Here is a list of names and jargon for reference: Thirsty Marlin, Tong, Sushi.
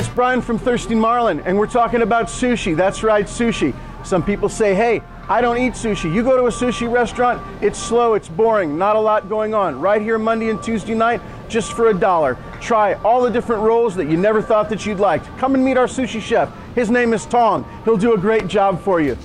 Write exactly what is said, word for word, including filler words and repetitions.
guys, Brian from Thirsty Marlin, and we're talking about sushi. That's right, sushi. Some people say, hey, I don't eat sushi. You go to a sushi restaurant, it's slow, it's boring, not a lot going on. Right here Monday and Tuesday night, just for a dollar. Try all the different rolls that you never thought that you'd like. Come and meet our sushi chef. His name is Tong. He'll do a great job for you.